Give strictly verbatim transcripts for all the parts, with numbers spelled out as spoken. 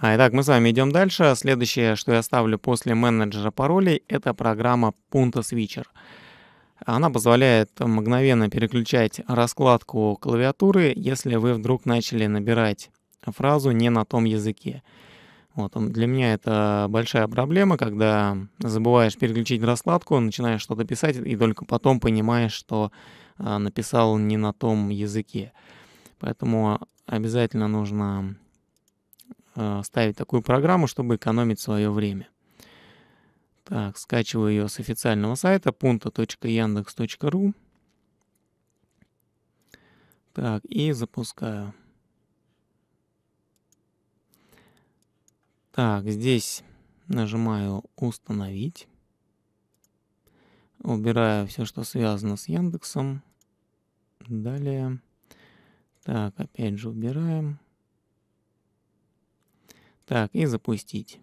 Итак, мы с вами идем дальше. Следующее, что я ставлю после менеджера паролей, это программа Punto Switcher. Она позволяет мгновенно переключать раскладку клавиатуры, если вы вдруг начали набирать фразу не на том языке. Вот. Для меня это большая проблема, когда забываешь переключить раскладку, начинаешь что-то писать и только потом понимаешь, что написал не на том языке. Поэтому обязательно нужно ставить такую программу, чтобы экономить свое время. Так, скачиваю ее с официального сайта punto точка яндекс точка ру. Так, и запускаю. Так, здесь нажимаю «Установить». Убираю все, что связано с Яндексом. Далее. Так, опять же убираем. Так, и «Запустить».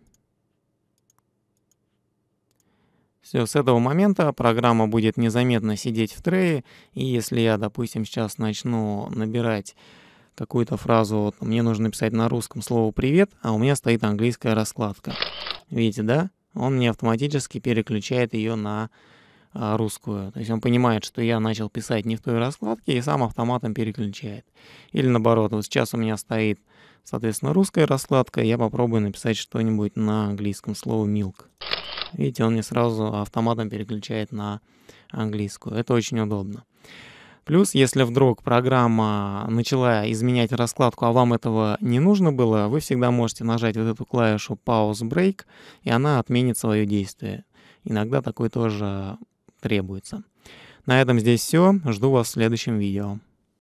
Все, с этого момента программа будет незаметно сидеть в трее, и если я, допустим, сейчас начну набирать какую-то фразу, мне нужно писать на русском слово «привет», а у меня стоит английская раскладка. Видите, да? Он мне автоматически переключает ее на русскую. То есть он понимает, что я начал писать не в той раскладке, и сам автоматом переключает. Или наоборот, вот сейчас у меня стоит, соответственно, русская раскладка, я попробую написать что-нибудь на английском слово «milk». Видите, он мне сразу автоматом переключает на английскую. Это очень удобно. Плюс, если вдруг программа начала изменять раскладку, а вам этого не нужно было, вы всегда можете нажать вот эту клавишу Pause Break, и она отменит свое действие. Иногда такое тоже требуется. На этом здесь все. Жду вас в следующем видео.